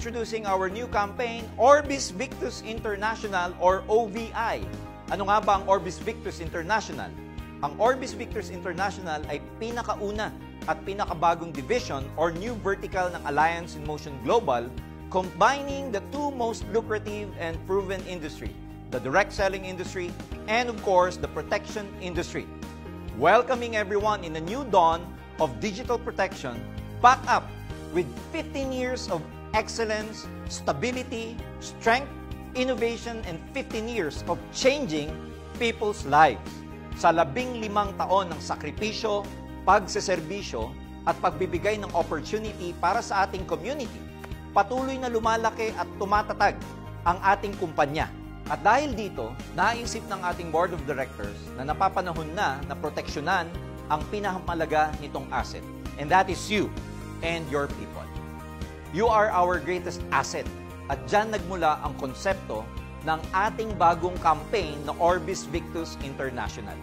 introducing our new campaign, Orbis Victus International or OVI. Ano nga ba ang Orbis Victus International? Ang Orbis Victus International ay pinakauna at pinakabagong division or new vertical ng Alliance in Motion Global, combining the two most lucrative and proven industry, the direct selling industry and, of course, the protection industry. Welcoming everyone in a new dawn of digital protection, backed up with 15 years of excellence, stability, strength, innovation, and 15 years of changing people's lives. Sa 15 taon ng sakripisyo, pagseserbisyo, at pagbibigay ng opportunity para sa ating community, patuloy na lumalaki at tumatatag ang ating kumpanya. At dahil dito, naisip ng ating Board of Directors na napapanahon na na proteksyonan ang pinakamalaga nitong asset. And that is you and your people. You are our greatest asset. At dyan nagmula ang konsepto ng ating bagong campaign na Orbis Victus International.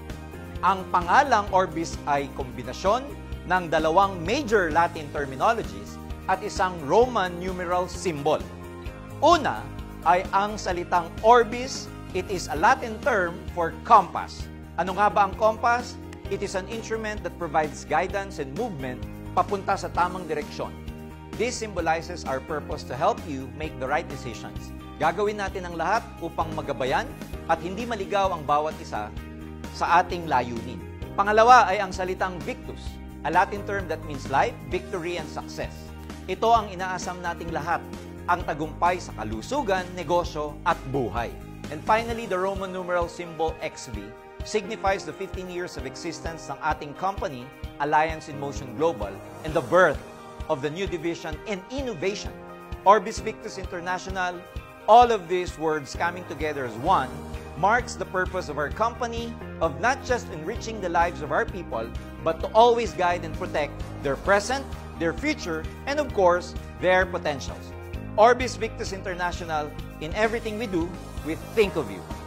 Ang pangalang Orbis ay kombinasyon ng dalawang major Latin terminologies at isang Roman numeral symbol. Una ay ang salitang Orbis. It is a Latin term for compass. Ano nga ba ang compass? It is an instrument that provides guidance and movement papunta sa tamang direksyon. This symbolizes our purpose to help you make the right decisions. Gagawin natin ang lahat upang magabayan at hindi maligaw ang bawat isa sa ating layunin. Pangalawa ay ang salitang Victus, a Latin term that means life, victory, and success. Ito ang inaasam nating lahat, ang tagumpay sa kalusugan, negosyo, at buhay. And finally, the Roman numeral symbol XV signifies the 15 years of existence ng ating company, Alliance in Motion Global, and the birth of the new division in innovation, Orbis Victus International. All of these words coming together as one marks the purpose of our company of not just enriching the lives of our people, but to always guide and protect their present, their future, and of course, their potentials. Orbis Victus International, in everything we do, we think of you.